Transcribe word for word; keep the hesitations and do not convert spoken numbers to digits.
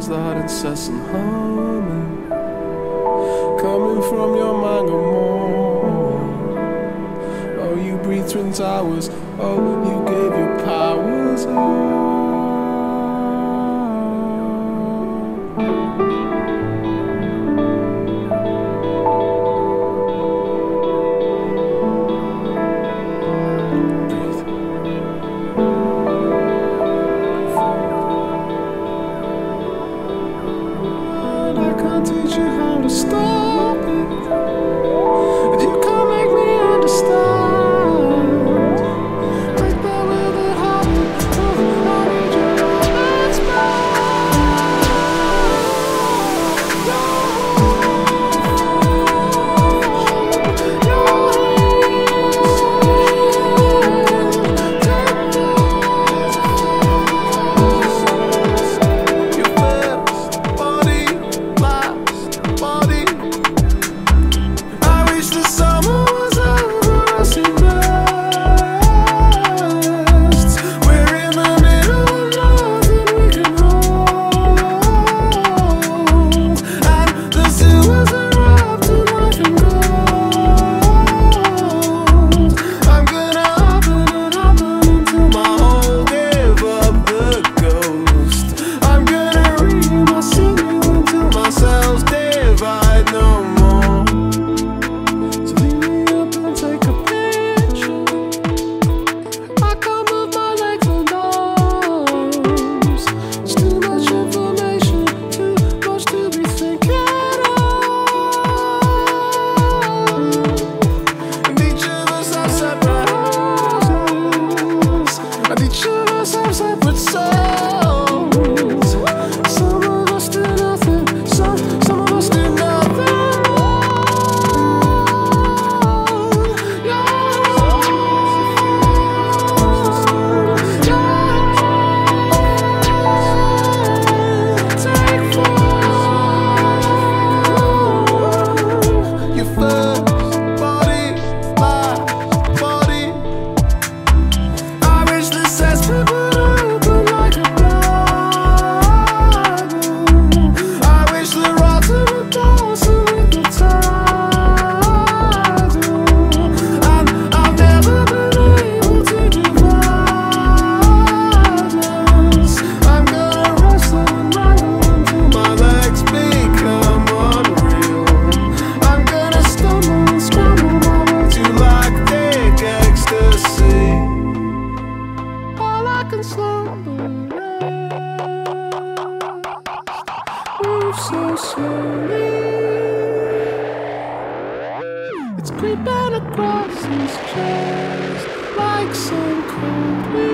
is that incessant humming coming from your mind or more? Oh, you breathe twin towers. Oh, you gave your powers up. Teach you how to stop it, and you can't make me understand. Please bear with it, have to prove I need your love and So slowly, it's creeping across his chest like some cold wind.